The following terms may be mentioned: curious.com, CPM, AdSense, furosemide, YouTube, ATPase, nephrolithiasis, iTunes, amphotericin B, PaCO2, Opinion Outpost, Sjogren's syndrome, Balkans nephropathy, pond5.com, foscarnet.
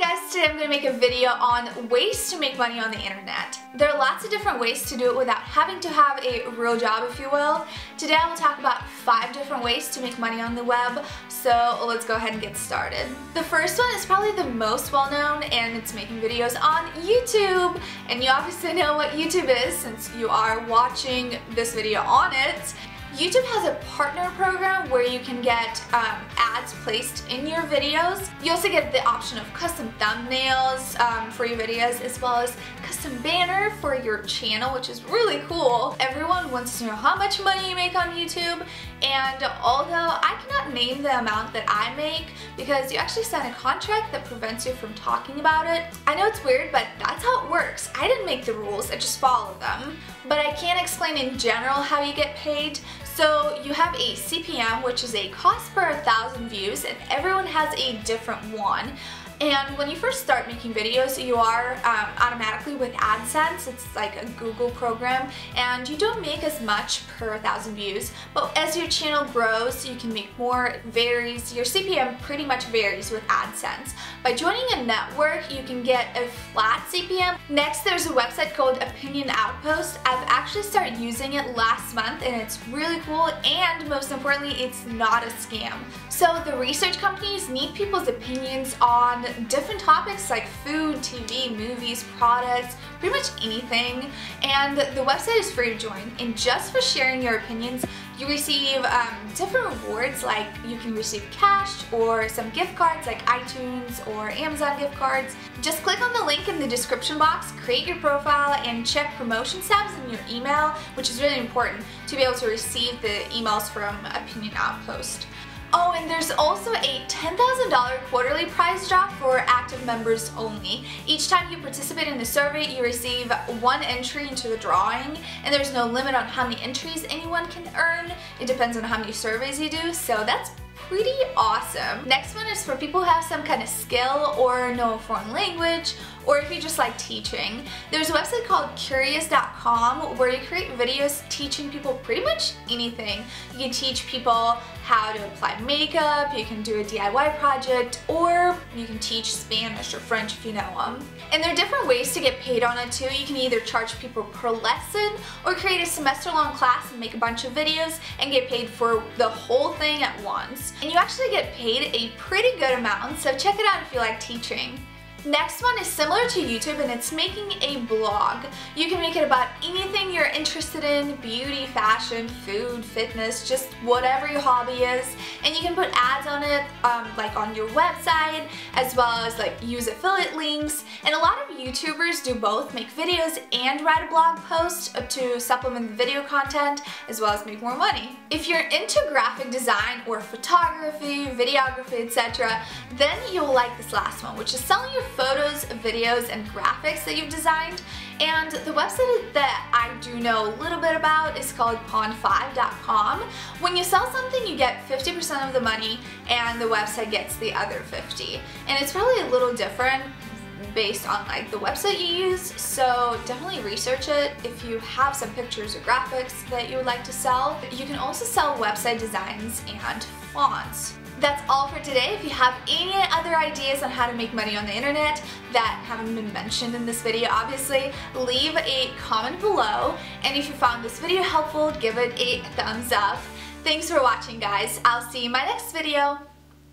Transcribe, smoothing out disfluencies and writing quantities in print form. Hey guys, today I'm going to make a video on ways to make money on the internet. There are lots of different ways to do it without having to have a real job, if you will. Today I will talk about 5 different ways to make money on the web, so let's go ahead and get started. The first one is probably the most well known, and it's making videos on YouTube. And you obviously know what YouTube is since you are watching this video on it. YouTube has a partner program where you can get ads placed in your videos. You also get the option of custom thumbnails for your videos, as well as custom banner for your channel, which is really cool. Everyone wants to know how much money you make on YouTube, and although I cannot name the amount that I make because you actually sign a contract that prevents you from talking about it. I know it's weird, but that's how it works. I didn't make the rules, I just follow them. But I can explain in general how you get paid. So you have a CPM, which is a cost per 1,000 views, and everyone has a different one. And when you first start making videos, you are automatically with AdSense. It's like a Google program, and you don't make as much per 1,000 views. But as your channel grows, you can make more. It varies. Your CPM pretty much varies with AdSense. By joining a network, you can get a flat CPM. Next, there's a website called Opinion Outpost. I've actually started using it last month, and it's really cool, and most importantly, it's not a scam. So the research companies need people's opinions on different topics like food, TV, movies, products, pretty much anything. And the website is free to join, and just for sharing your opinions, you receive different rewards. Like you can receive cash or some gift cards like iTunes or Amazon gift cards. Just click on the link in the description box, create your profile, and check promotion tabs in your email, which is really important to be able to receive the emails from Opinion Outpost. Oh, and there's also a $10,000 quarterly prize drop for active members only. Each time you participate in the survey, you receive one entry into the drawing, and there's no limit on how many entries anyone can earn. It depends on how many surveys you do, so that's pretty awesome. Next one is for people who have some kind of skill or know a foreign language, or if you just like teaching. There's a website called curious.com where you create videos teaching people pretty much anything. You can teach people how to apply makeup, you can do a DIY project, or you can teach Spanish or French if you know them. And there are different ways to get paid on it too. You can either charge people per lesson or create a semester-long class and make a bunch of videos and get paid for the whole thing at once. And you actually get paid a pretty good amount, so check it out if you like teaching. Next one is similar to YouTube, and it's making a blog. You can make it about anything you're interested in: beauty, fashion, food, fitness, just whatever your hobby is. And you can put ads on it, like on your website, as well as like use affiliate links. And a lot of YouTubers do both, make videos and write a blog post to supplement the video content, as well as make more money. If you're into graphic design or photography, videography, etc., then you'll like this last one, which is selling your photos, videos, and graphics that you've designed. And the website that I do know a little bit about is called pond5.com. When you sell something, you get 50% of the money, and the website gets the other 50%. And it's probably a little different based on like the website you use, so definitely research it if you have some pictures or graphics that you would like to sell. You can also sell website designs and fonts. That's all for today. If you have any other ideas on how to make money on the internet that haven't been mentioned in this video, obviously, leave a comment below. And if you found this video helpful, give it a thumbs up. Thanks for watching, guys. I'll see you in my next video.